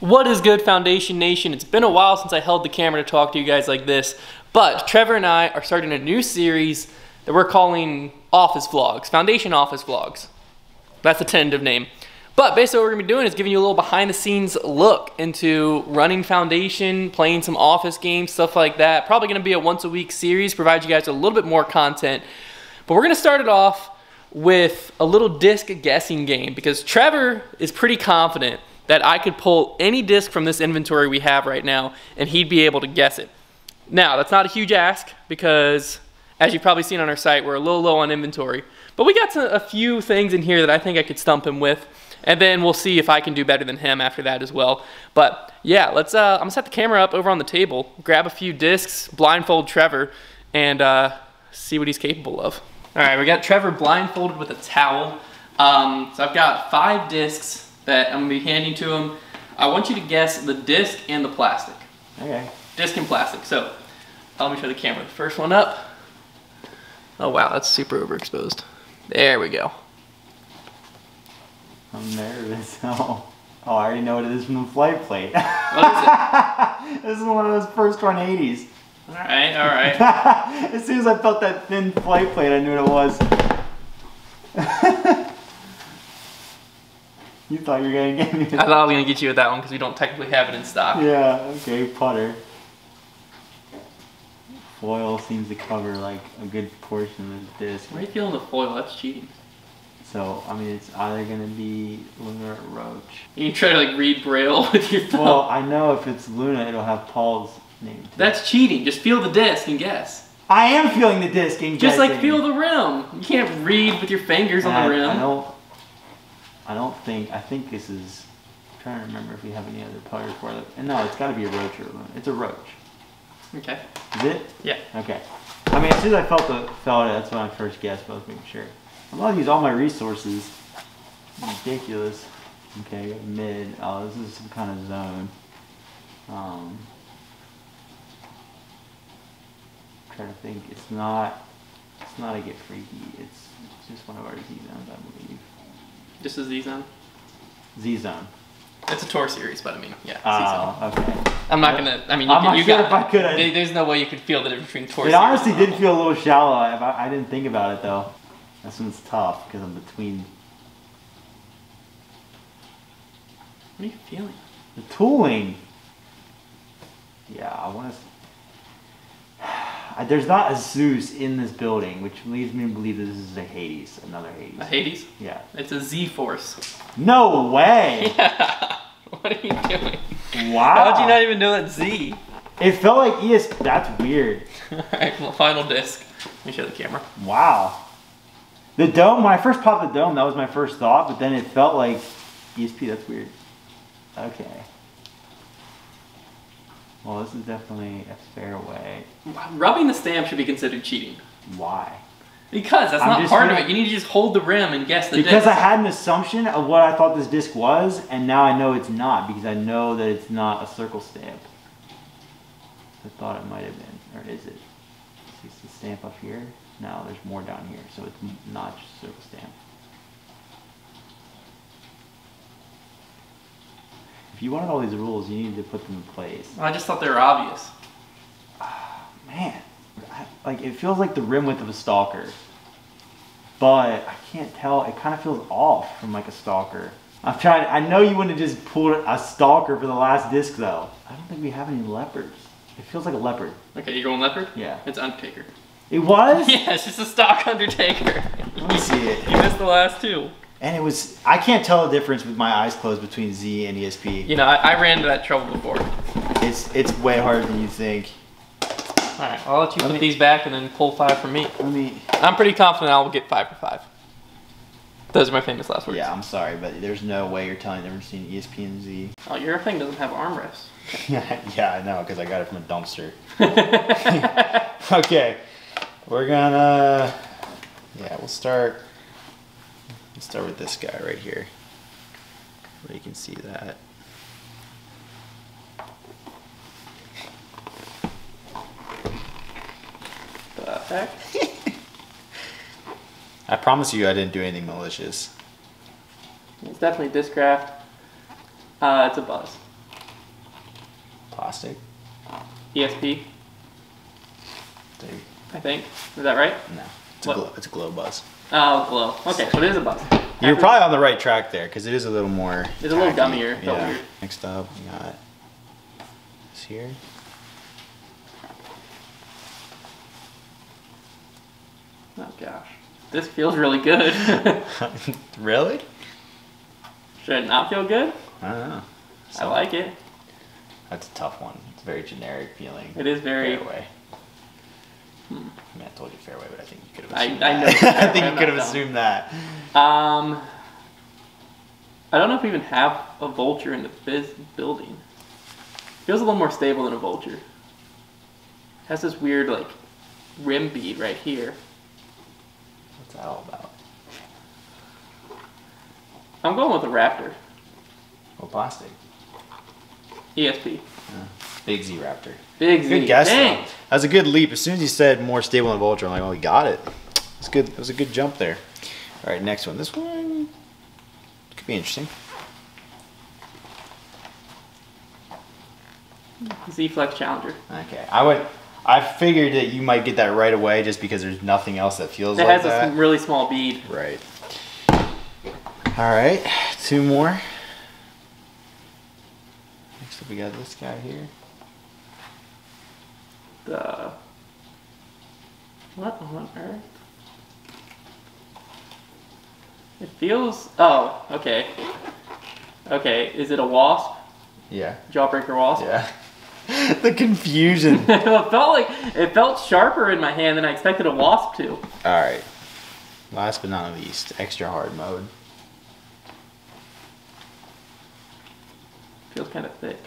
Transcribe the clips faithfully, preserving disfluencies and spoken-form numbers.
What is good, Foundation Nation? It's been a while since I held the camera to talk to you guys like this, but Trevor and I are starting a new series that we're calling Office Vlogs, Foundation Office Vlogs. That's the tentative name. But basically what we're gonna be doing is giving you a little behind the scenes look into running Foundation, playing some office games, stuff like that. Probably gonna be a once a week series, provide you guys a little bit more content. But we're gonna start it off with a little disc guessing game because Trevor is pretty confident that I could pull any disc from this inventory we have right now and he'd be able to guess it. Now, that's not a huge ask because, as you've probably seen on our site, we're a little low on inventory. But we got to a few things in here that I think I could stump him with, and then we'll see if I can do better than him after that as well. But yeah, let's. Uh, I'm gonna set the camera up over on the table, grab a few discs, blindfold Trevor, and uh, see what he's capable of. All right, we got Trevor blindfolded with a towel. Um, so I've got five discs that I'm gonna be handing to him. I want you to guess the disc and the plastic. Okay. Disc and plastic. So let me show the camera. The first one up. Oh wow, that's super overexposed. There we go. I'm nervous. Oh, oh I already know what it is from the flight plate. What is it? This is one of those first one eighties. All right, all right. As soon as I felt that thin flight plate, I knew what it was. You thought you were gonna get me. I thought I was gonna get you with that one because we don't technically have it in stock. Yeah. Okay. Putter. Foil seems to cover like a good portion of the disc. What are you feeling the foil? That's cheating. So I mean, it's either gonna be Luna or Roach. You can try to like read Braille with your phone. Well, I know if it's Luna, it'll have Paul's name too. That's cheating. Just feel the disc and guess. I am feeling the disc and guessing. Just like feel the rim. You can't read with your fingers and on the I, rim. I don't I don't think, I think this is, I'm trying to remember if we have any other putter for it. And no, it's gotta be a Roach or Luna. It's a Roach. Okay. Is it? Yeah. Okay. I mean, as soon as I felt, the, felt it, that's when I first guessed, but I was making sure. I'm gonna use all my resources. Ridiculous. Okay, mid. Oh, this is some kind of zone. Um, I'm trying to think, it's not, it's not a get freaky. It's, it's just one of our Z zones, I believe. Just a Z-Zone? Z-Zone. It's a tour series, but I mean, yeah, uh, Z-Zone. Okay. I'm not gonna, I mean, you, I'm could, not you sure got if I could. I, there, there's no way you could feel the difference between tour it series. It honestly did feel a little shallow. I, I didn't think about it, though. This one's tough, because I'm between... What are you feeling? The tooling. Yeah, I want to... There's not a Zeus in this building, which leads me to believe this is a Hades, another Hades. A Hades? Yeah. It's a Z-Force. No way! Yeah. What are you doing? Wow. How did you not even know that Z? It felt like E S P. That's weird. Alright, well, final disc. Let me show the camera. Wow. The dome, when I first popped the dome, that was my first thought, but then it felt like E S P. That's weird. Okay. Well, this is definitely a fair way. Rubbing the stamp should be considered cheating. Why? Because that's I'm not part gonna, of it. You need to just hold the rim and guess the because disc. Because I had an assumption of what I thought this disc was, and now I know it's not, because I know that it's not a circle stamp. I thought it might have been, or is it? Is this the stamp up here? No, there's more down here, so it's not just a circle stamp. If you wanted all these rules, you needed to put them in place. I just thought they were obvious. Oh, man, I, like it feels like the rim width of a stalker, but I can't tell. It kind of feels off from like a stalker. I'm trying. I know you wouldn't have just pulled a stalker for the last disc though. I don't think we have any leopards. It feels like a leopard. Okay, you're going leopard? Yeah. It's Undertaker. It was? Yeah, it's just a stock Undertaker. Let me see it. You missed the last two. And it was, I can't tell the difference with my eyes closed between Z and E S P. You know, I, I ran into that trouble before. It's it's way harder than you think. All right, I'll let you let put me, these back and then pull five for me. Let me. I'm pretty confident I'll get five for five. Those are my famous last words. Yeah, I'm sorry, but there's no way you're telling the difference between E S P and Z. Oh, your thing doesn't have armrests. Yeah, I know, because I got it from a dumpster. Okay, we're gonna, yeah, we'll start. Let's start with this guy right here. Well, you can see that. Perfect. I promise you I didn't do anything malicious. It's definitely Discraft. Uh, it's a buzz. Plastic. E S P. Dude. I think. Is that right? No. It's a, glow, it's a glow buzz. Oh, glow. Okay, so it is a buzz. You're After probably on the right track there, because it is a little more... It's tacky. A little gummier. Yeah. Weird. Next up, we got this here. Oh, gosh. This feels really good. Really? Should it not feel good? I don't know. So, I like it. That's a tough one. It's very generic feeling. It is very... Fairway. Hmm. I mean, I told you fairway, but I think you could have assumed I, that. I, know I think you could have assumed that. Um, I don't know if we even have a vulture in the building. It feels a little more stable than a vulture. It has this weird, like, rim bead right here. What's that all about? I'm going with a raptor. Oh, plastic. E S P. Yeah. Big Z Raptor. Big Z. Good guess. Dang. Though. That was a good leap. As soon as you said more stable than Vulture, I'm like, oh, we got it. It's good. It was a good jump there. All right, next one. This one could be interesting. Z-Flex Challenger. Okay, I would. I figured that you might get that right away just because there's nothing else that feels that like that. It has a really small bead. Right. All right, two more. Next up, we got this guy here. The what on earth? It feels oh okay, okay. Is it a wasp? Yeah. Jawbreaker wasp. Yeah. The confusion. It felt like it felt sharper in my hand than I expected a wasp to. All right. Last but not least, extra hard mode. Feels kind of thick.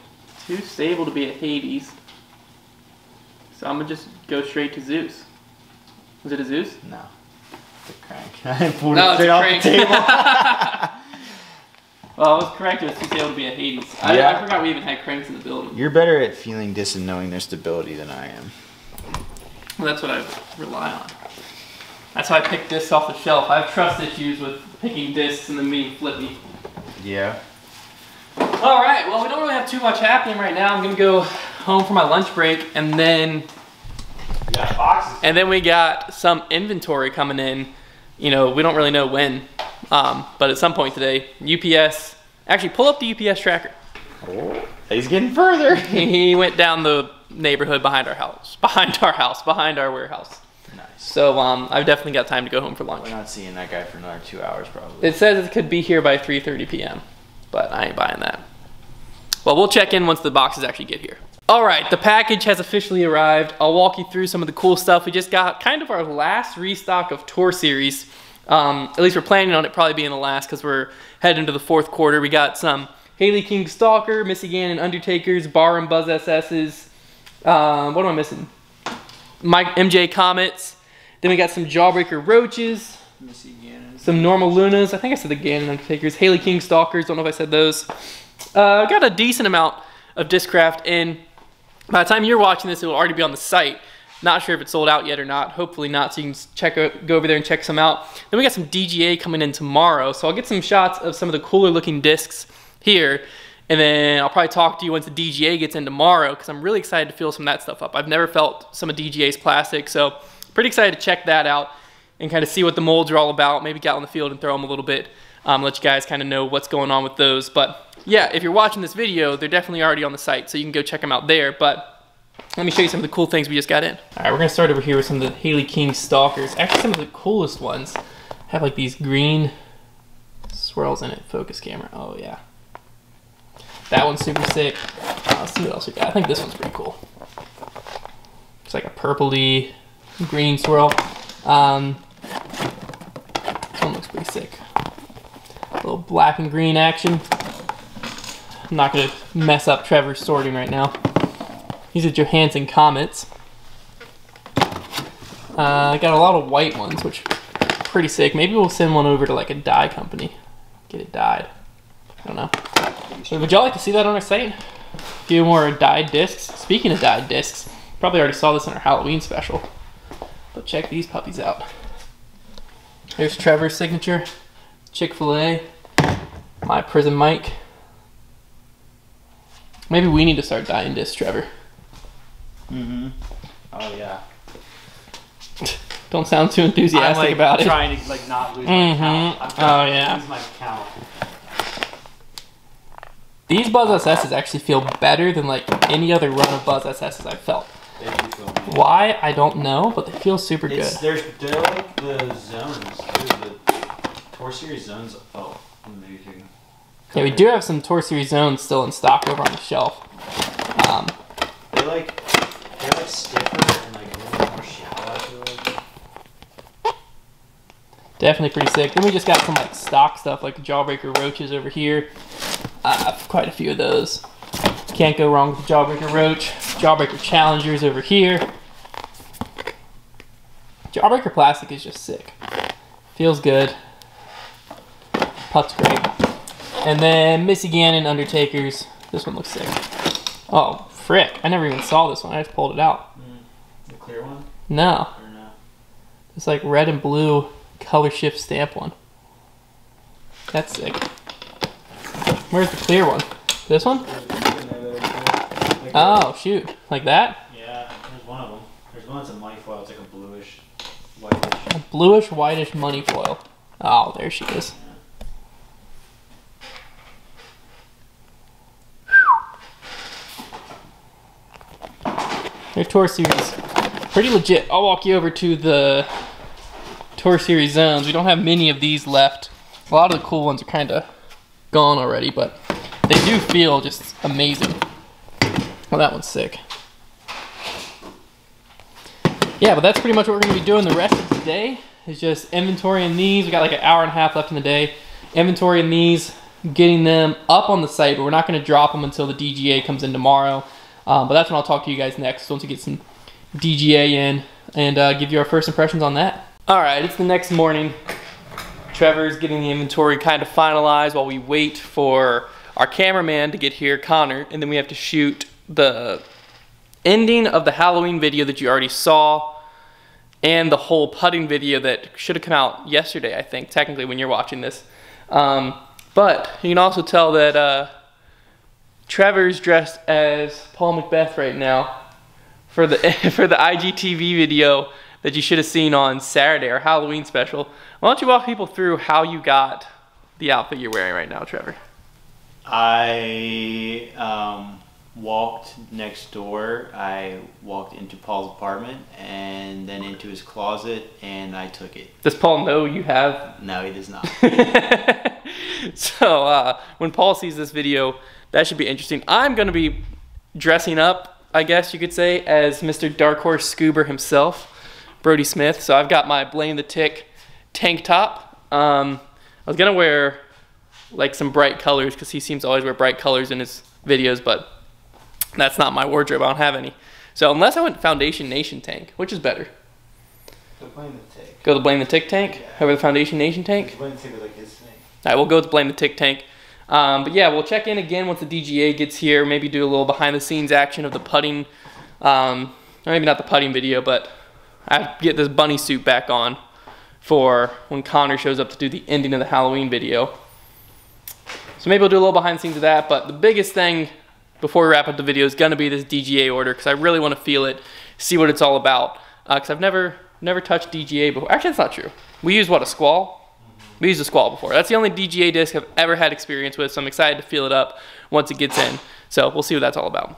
Too stable to be a Hades. So I'm gonna just go straight to Zeus. Is it a Zeus? No. It's a crank. I pulled no, it straight off the table. Well, I was correct. It was too stable to be a Hades. I, yeah. I forgot we even had cranks in the building. You're better at feeling this and knowing their stability than I am. Well, that's what I rely on. That's why I picked discs off the shelf. I have trust issues with picking discs and them being flippy. Yeah. All right, well, we don't really have too much happening right now. I'm gonna go home for my lunch break, and then we got boxes. And then we got some inventory coming in. You know, we don't really know when, um, but at some point today, U P S, actually pull up the U P S tracker. Oh, he's getting further. He went down the neighborhood behind our house, behind our house, behind our warehouse. Nice. So um, I've definitely got time to go home for lunch. We're not seeing that guy for another two hours probably. It says it could be here by three thirty p m, but I ain't buying that. Well, we'll check in once the boxes actually get here. All right, the package has officially arrived. I'll walk you through some of the cool stuff. We just got kind of our last restock of Tour Series. Um, at least we're planning on it probably being the last because we're heading into the fourth quarter. We got some Haley King Stalker, Missy Gannon Undertakers, Bar and Buzz S Ss. Um, what am I missing? Mike M J Comets. Then we got some Jawbreaker Roaches. Missy Gannon. Some Normal Lunas. I think I said the Gannon Undertakers. Haley King Stalkers. Don't know if I said those. Uh, got a decent amount of Discraft in. By the time you're watching this, it will already be on the site. Not sure if it's sold out yet or not. Hopefully not, so you can check out, go over there and check some out. Then we got some D G A coming in tomorrow, so I'll get some shots of some of the cooler looking discs here, and then I'll probably talk to you once the D G A gets in tomorrow, because I'm really excited to feel some of that stuff up. I've never felt some of D G A's plastic, so pretty excited to check that out and kind of see what the molds are all about. Maybe get out on the field and throw them a little bit. Um, let you guys kind of know what's going on with those. But yeah, if you're watching this video, they're definitely already on the site, so you can go check them out there. But let me show you some of the cool things we just got in. All right, we're gonna start over here with some of the Haley King Stalkers. Actually, some of the coolest ones have like these green swirls in it. Focus camera, oh yeah. That one's super sick. Uh, let's see what else we got. I think this one's pretty cool. It's like a purpley green swirl. Um, this one looks pretty sick. A little black and green action. I'm not gonna mess up Trevor's sorting right now. These are Johansson Comets. I uh, got a lot of white ones, which are pretty sick. Maybe we'll send one over to like a dye company. Get it dyed. I don't know. So would y'all like to see that on our site? A few more dyed discs. Speaking of dyed discs, probably already saw this in our Halloween special. But check these puppies out. Here's Trevor's signature. Chick-fil-A, My Prison Mike, Maybe we need to start dying discs, Trevor. Mm-hmm. Oh, yeah. Don't sound too enthusiastic I'm, like, about it. I'm trying to like not lose mm-hmm. my count. I'm trying oh, to yeah. lose my count. These Buzz S Ss actually feel better than like any other run of Buzz S Ss I've felt. They do feel good. Why, I don't know, but they feel super it's, good. There's, they're like the zones. The Tour Series zones. Oh, amazing. Yeah, we do have some Tour Series zones still in stock over on the shelf. Um, they're like, they're like stiffer and like a little more shallow, I feel like. Definitely pretty sick. Then we just got some like stock stuff like Jawbreaker roaches over here. Uh, quite a few of those. Can't go wrong with the Jawbreaker roach. Jawbreaker challengers over here. Jawbreaker plastic is just sick. Feels good. Putt's great. And then Missy Gannon Undertakers. This one looks sick. Oh, frick. I never even saw this one. I just pulled it out. Mm, the clear one? No. Or no. It's like red and blue color shift stamp one. That's sick. Where's the clear one? This one? Oh, shoot. Like that? Yeah, there's one of them. There's one that's a money foil. It's like a bluish, whitish. A bluish, whitish money foil. Oh, there she is. Their Tour Series, pretty legit. I'll walk you over to the Tour Series zones. We don't have many of these left. A lot of the cool ones are kind of gone already, but they do feel just amazing. Well, that one's sick. Yeah, but that's pretty much what we're going to be doing the rest of the day. It's just inventorying these. We got like an hour and a half left in the day. Inventorying these, getting them up on the site, but we're not going to drop them until the D G A comes in tomorrow. Um, but that's when I'll talk to you guys next, once we get some D G A in, and uh, give you our first impressions on that. All right, it's the next morning. Trevor's getting the inventory kind of finalized while we wait for our cameraman to get here, Connor, and then we have to shoot the ending of the Halloween video that you already saw, and the whole putting video that should have come out yesterday, I think, technically, when you're watching this. Um, but you can also tell that... Uh, Trevor's dressed as Paul McBeth right now for the for the I G T V video that you should have seen on Saturday, our Halloween special. Why don't you walk people through how you got the outfit you're wearing right now, Trevor? I um, walked next door. I walked into Paul's apartment and then into his closet, and I took it. Does Paul know you have? No, he does not. So uh, when Paul sees this video, that should be interesting. I'm going to be dressing up, I guess you could say, as Mister Dark Horse Scoober himself, Brodie Smith. So I've got my Blame the Tick tank top. Um, I was going to wear like some bright colors because he seems to always wear bright colors in his videos, but that's not my wardrobe. I don't have any. So unless I went Foundation Nation tank, which is better? Go Blame the Tick. Go the Blame the Tick tank yeah. over the Foundation Nation tank? Blame the Tick like his thing. All right, we'll go with the Blame the Tick tank. Um, but yeah, we'll check in again once the D G A gets here, maybe do a little behind-the-scenes action of the putting, um, or maybe not the putting video, but I have to get this bunny suit back on for when Connor shows up to do the ending of the Halloween video. So maybe we'll do a little behind-the-scenes of that, but the biggest thing before we wrap up the video is going to be this D G A order, because I really want to feel it, see what it's all about, because uh, I've never, never touched D G A before. Actually, that's not true. We use, what, a squall? We used a squall before. That's the only D G A disc I've ever had experience with, so I'm excited to feel it up once it gets in. So we'll see what that's all about.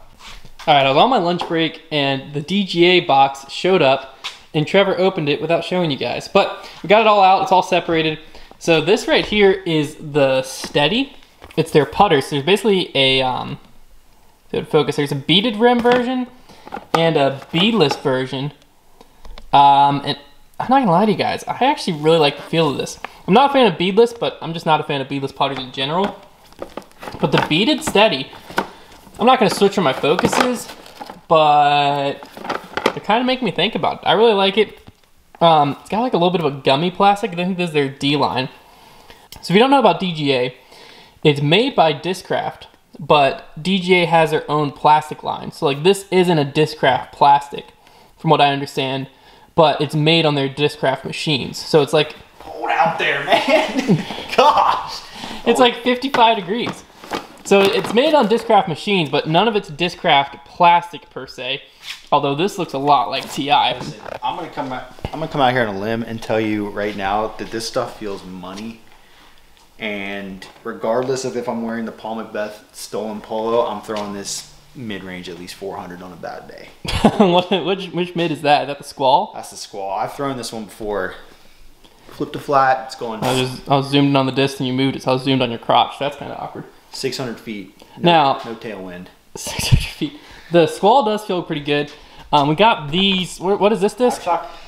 All right, I was on my lunch break, and the D G A box showed up, and Trevor opened it without showing you guys. But we got it all out. It's all separated. So this right here is the Steady. It's their putter. So there's basically a um, good focus. There's a beaded rim version and a beadless version. Um, and I'm not going to lie to you guys. I actually really like the feel of this. I'm not a fan of beadless, but I'm just not a fan of beadless putters in general. But the beaded Steady, I'm not going to switch from my focuses, but they're kind of making me think about it. I really like it. Um, it's got like a little bit of a gummy plastic. I think this is their D-line. So if you don't know about D G A, it's made by Discraft, but D G A has their own plastic line. So like this isn't a Discraft plastic, from what I understand, but it's made on their Discraft machines. So it's like... out there, man. Gosh. It's like fifty-five degrees. So it's made on Discraft machines, but none of it's Discraft plastic per se. Although this looks a lot like T I. Listen, I'm gonna come out, I'm gonna come out here on a limb and tell you right now that this stuff feels money. And regardless of if I'm wearing the Paul McBeth stolen polo, I'm throwing this mid-range at least four hundred on a bad day. what, which, which mid is that? Is that the Squall? That's the Squall. I've thrown this one before. Flipped a flat, it's going. I was, I was zoomed on the disc and you moved it, so I was zoomed on your crotch. That's kind of awkward. six hundred feet. No, now, no tailwind. six hundred feet. The Squall does feel pretty good. Um, we got these. What, what is this disc?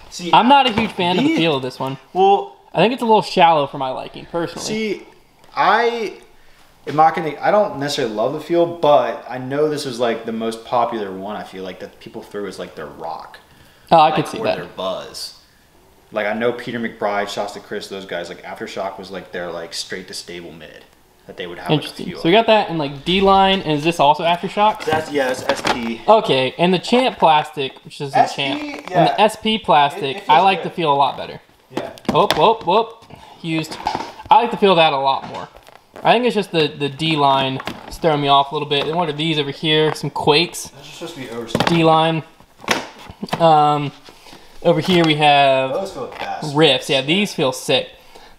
See, I'm not a huge fan these, of the feel of this one. Well, I think it's a little shallow for my liking, personally. See, I am not gonna. I don't necessarily love the feel, but I know this was like the most popular one. I feel like that people threw as like their rock. Oh, I like, could see or that. Or their buzz. Like I know Peter McBride, Shasta Chris, those guys. Like Aftershock was like their like straight to stable mid that they would have. Interesting. Like, so we got that in like D line, and is this also Aftershock? That's yeah, it's S P. Okay, and the Champ plastic, which is the Champ, yeah. And the S P plastic, it, it I like good. the feel a lot better. Yeah. Oh, whoop, whoop. Used. I like to feel that a lot more. I think it's just the, the D-line is throwing me off a little bit. And what are these over here? Some Quakes. That's supposed to be overstated. D-line. Um, over here we have those feel fast. Riffs. Yeah, these feel sick.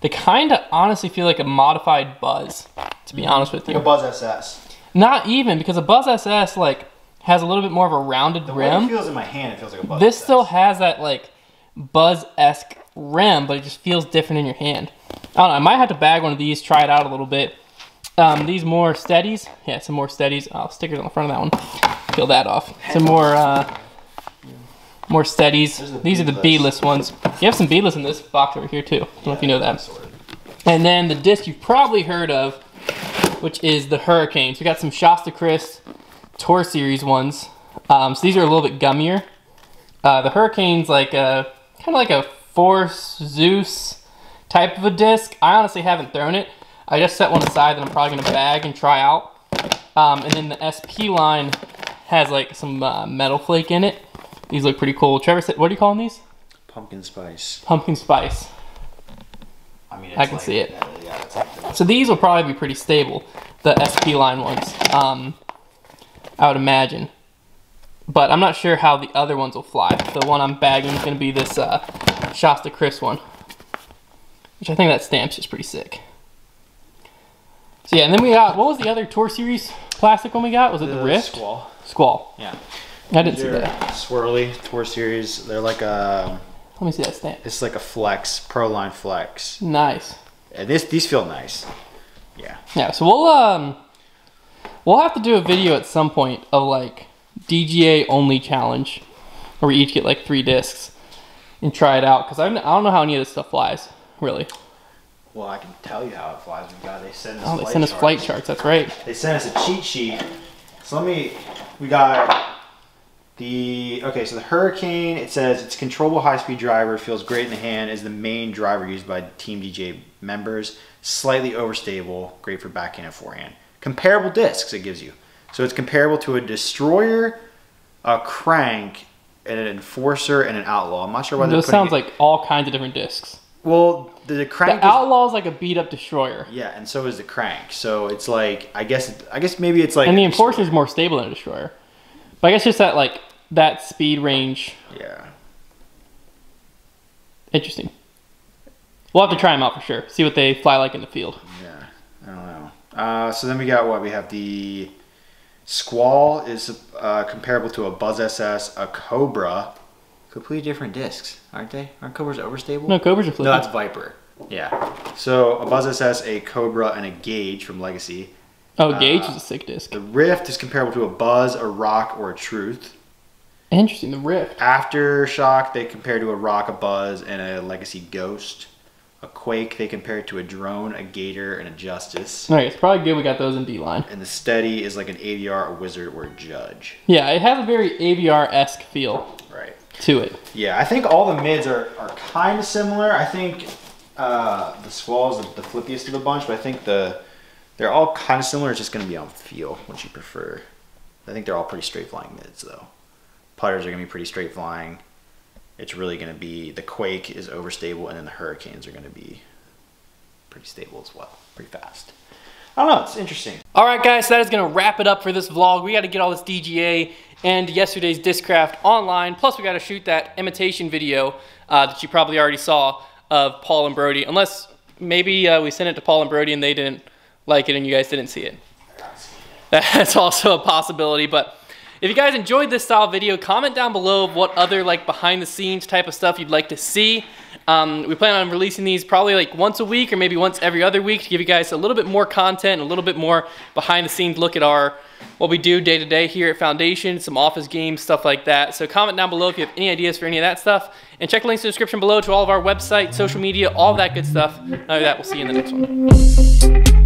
They kind of honestly feel like a modified Buzz, to be mm-hmm. honest with you. Like a Buzz S S. Not even, because a Buzz S S, like, has a little bit more of a rounded the rim. The way it feels in my hand, it feels like a Buzz This S S. Still has that, like, Buzz-esque rim, but it just feels different in your hand. I don't know, I might have to bag one of these, try it out a little bit. Um, these more steadies, yeah, some more steadies. Oh, stickers on the front of that one. Peel that off. Some more uh, more steadies. These are the beadless ones. You have some beadless in this box over here too. I don't yeah, know if you know that. And then the disc you've probably heard of, which is the Hurricane. So we got some Shasta Chris Tour Series ones. Um, so these are a little bit gummier. Uh, the Hurricane's like a, kind of like a Force, Zeus type of a disc. I honestly haven't thrown it. I just set one aside that I'm probably going to bag and try out. Um, and then the S P line has like some uh, metal flake in it. These look pretty cool. Trevor said, what are you calling these? Pumpkin spice. Pumpkin spice. I mean, it's I can like, see it. Yeah, yeah, it's like so these will probably be pretty stable, the S P line ones, um, I would imagine. But I'm not sure how the other ones will fly. The one I'm bagging is going to be this... Uh, Shasta Chris one, which I think that stamp's just pretty sick. So yeah, and then we got, what was the other Tour Series plastic one we got? Was it the, the Rift? Squall. Squall. Yeah. I didn't They're see that. Swirly Tour Series. They're like a... Let me see that stamp. It's like a Flex, Proline Flex. Nice. And this, these feel nice. Yeah. Yeah, so we'll, um, we'll have to do a video at some point of like D G A only challenge where we each get like three discs. And try it out, because I don't know how any of this stuff flies, really. Well, I can tell you how it flies. We got, they send us oh, they flight send us charts. flight charts, that's right. They sent us a cheat sheet. So let me, we got the, okay, so the Hurricane, it says it's controllable high-speed driver, feels great in the hand, is the main driver used by Team D G A members, slightly overstable, great for backhand and forehand. Comparable discs it gives you. So it's comparable to a Destroyer, a Crank, and an Enforcer and an Outlaw. I'm not sure why those they're sounds it... like all kinds of different discs. Well, the, the Crank. The is... Outlaw is like a beat up Destroyer. Yeah, and so is the Crank. So it's like I guess it, I guess maybe it's like. And the Enforcer is more stable than a Destroyer, but I guess just that like that speed range. Yeah. Interesting. We'll have to try them out for sure. See what they fly like in the field. Yeah, I don't know. Uh, so then we got what we have the. Squall is uh, comparable to a Buzz S S, a Cobra. Completely different discs, aren't they? Aren't Cobras overstable? No, Cobras are flipping. No, that's Viper. Yeah. So a Buzz S S, a Cobra, and a Gauge from Legacy. Oh, Gauge uh, is a sick disc. The Rift is comparable to a Buzz, a Rock, or a Truth. Interesting, the Rift. Aftershock, they compare to a Rock, a Buzz, and a Legacy Ghost. A Quake, they compare it to a Drone, a Gator, and a Justice. Alright, it's probably good we got those in D-line. And the Steady is like an A V R, a Wizard, or a Judge. Yeah, it has a very A V R-esque feel right. to it. Yeah, I think all the mids are, are kind of similar. I think uh, the Squall is the, the flippiest of the bunch, but I think the they're all kind of similar. It's just going to be on feel, what you prefer. I think they're all pretty straight flying mids, though. Putters are going to be pretty straight flying. It's really going to be, the Quake is overstable, and then the Hurricanes are going to be pretty stable as well, pretty fast. I don't know, it's interesting. All right guys, so that is gonna wrap it up for this vlog. We gotta get all this D G A and yesterday's Discraft online, plus we gotta shoot that imitation video uh, that you probably already saw of Paul and Brodie, unless maybe uh, we sent it to Paul and Brodie and they didn't like it and you guys didn't see it. That's also a possibility, but if you guys enjoyed this style video, comment down below of what other like behind the scenes type of stuff you'd like to see. Um, we plan on releasing these probably like once a week or maybe once every other week to give you guys a little bit more content, a little bit more behind the scenes look at our, what we do day to day here at Foundation, some office games, stuff like that. So comment down below if you have any ideas for any of that stuff, and check the links in the description below to all of our website, social media, all that good stuff. Other than that, we'll see you in the next one.